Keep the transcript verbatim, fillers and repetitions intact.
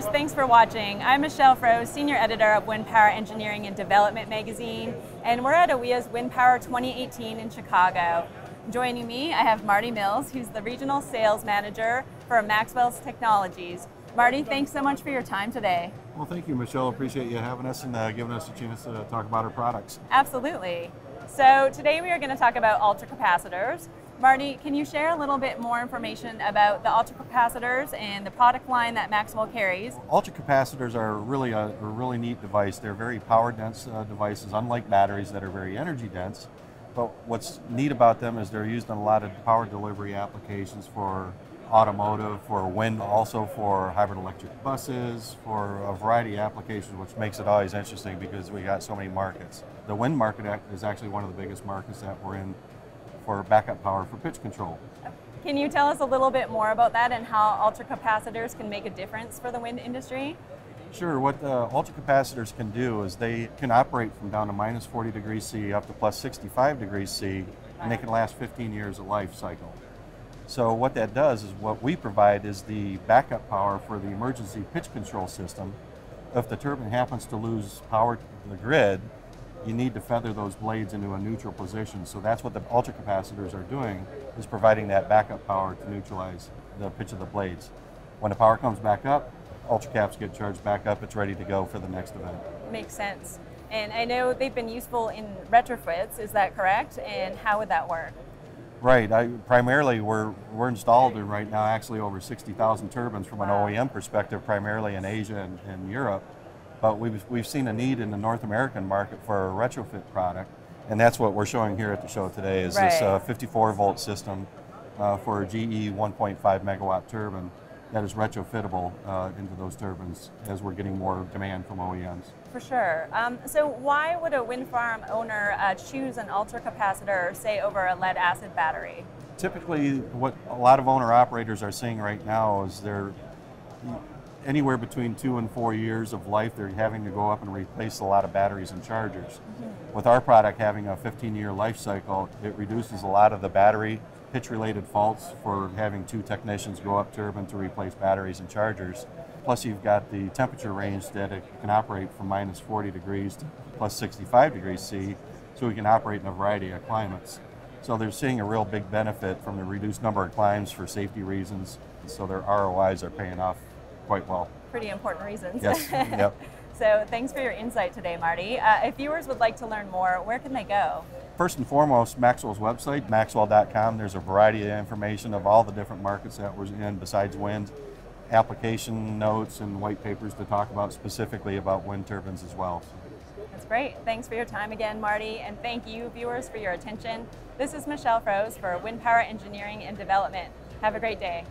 listeners, thanks for watching. I'm Michelle Froese, Senior Editor of Wind Power Engineering and Development Magazine, and we're at AWEA's Wind Power twenty eighteen in Chicago. Joining me, I have Marty Mills, who's the Regional Sales Manager for Maxwell Technologies. Marty, thanks so much for your time today. Well, thank you, Michelle. Appreciate you having us and uh, giving us a chance to talk about our products. Absolutely. So today we are going to talk about ultracapacitors. Marty, can you share a little bit more information about the ultracapacitors and the product line that Maxwell carries? Ultracapacitors are really a, a really neat device. They're very power dense uh, devices, unlike batteries that are very energy dense. But what's neat about them is they're used in a lot of power delivery applications for automotive, for wind, also for hybrid electric buses, for a variety of applications, which makes it always interesting because we got so many markets. The wind market is actually one of the biggest markets that we're in for backup power for pitch control. Can you tell us a little bit more about that and how ultracapacitors can make a difference for the wind industry? Sure. What the ultracapacitors can do is they can operate from down to minus forty degrees C up to plus sixty-five degrees C, and they can last fifteen years of life cycle. So what that does is what we provide is the backup power for the emergency pitch control system. If the turbine happens to lose power to the grid, you need to feather those blades into a neutral position. So that's what the ultracapacitors are doing, is providing that backup power to neutralize the pitch of the blades. When the power comes back up, ultracaps get charged back up, it's ready to go for the next event. Makes sense. And I know they've been useful in retrofits, is that correct? And how would that work? Right. I, primarily, we're we're installed in right now actually over sixty thousand turbines from an wow. O E M perspective, primarily in Asia and, and Europe. But we've we've seen a need in the North American market for a retrofit product, and that's what we're showing here at the show today. Is right. this uh, fifty-four volt system uh, for a G E one point five megawatt turbine that is retrofittable uh, into those turbines as we're getting more demand from O E Ms. For sure. Um, so why would a wind farm owner uh, choose an ultracapacitor, say, over a lead acid battery? Typically, what a lot of owner operators are seeing right now is they're anywhere between two and four years of life, they're having to go up and replace a lot of batteries and chargers. Mm-hmm. With our product having a fifteen year life cycle, it reduces a lot of the battery pitch-related faults for having two technicians go up turbine to replace batteries and chargers. Plus you've got the temperature range that it can operate from minus forty degrees to plus sixty-five degrees C, so we can operate in a variety of climates. So they're seeing a real big benefit from the reduced number of climbs for safety reasons, so their R O Is are paying off quite well. Pretty important reasons. Yes. Yep. So thanks for your insight today, Marty. Uh, if viewers would like to learn more, where can they go? First and foremost, Maxwell's website, maxwell dot com. There's a variety of information of all the different markets that we're in besides wind, application notes and white papers to talk about specifically about wind turbines as well. That's great. Thanks for your time again, Marty, and thank you, viewers, for your attention. This is Michelle Froese for Wind Power Engineering and Development. Have a great day.